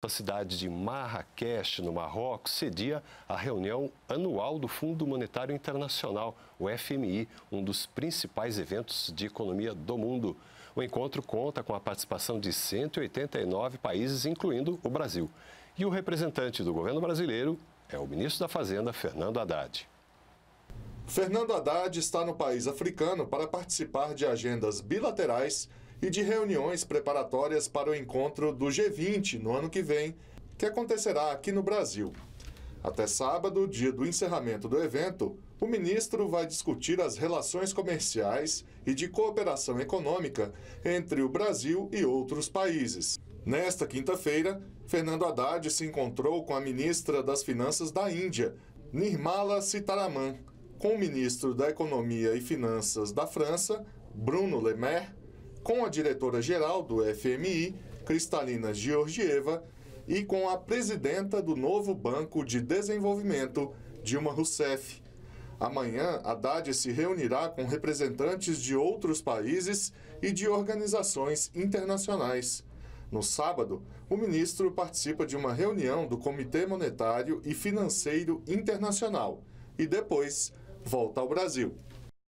Na cidade de Marrakech, no Marrocos, cedia a reunião anual do Fundo Monetário Internacional, o FMI, um dos principais eventos de economia do mundo. O encontro conta com a participação de 189 países, incluindo o Brasil. E o representante do governo brasileiro é o ministro da Fazenda, Fernando Haddad. Fernando Haddad está no país africano para participar de agendas bilaterais e de reuniões preparatórias para o encontro do G20 no ano que vem, que acontecerá aqui no Brasil. Até sábado, dia do encerramento do evento, o ministro vai discutir as relações comerciais e de cooperação econômica entre o Brasil e outros países. Nesta quinta-feira, Fernando Haddad se encontrou com a ministra das Finanças da Índia, Nirmala Sitharaman, com o ministro da Economia e Finanças da França, Bruno Le Maire, com a diretora-geral do FMI, Kristalina Georgieva, e com a presidenta do novo Banco de Desenvolvimento, Dilma Rousseff. Amanhã, Haddad se reunirá com representantes de outros países e de organizações internacionais. No sábado, o ministro participa de uma reunião do Comitê Monetário e Financeiro Internacional e depois volta ao Brasil.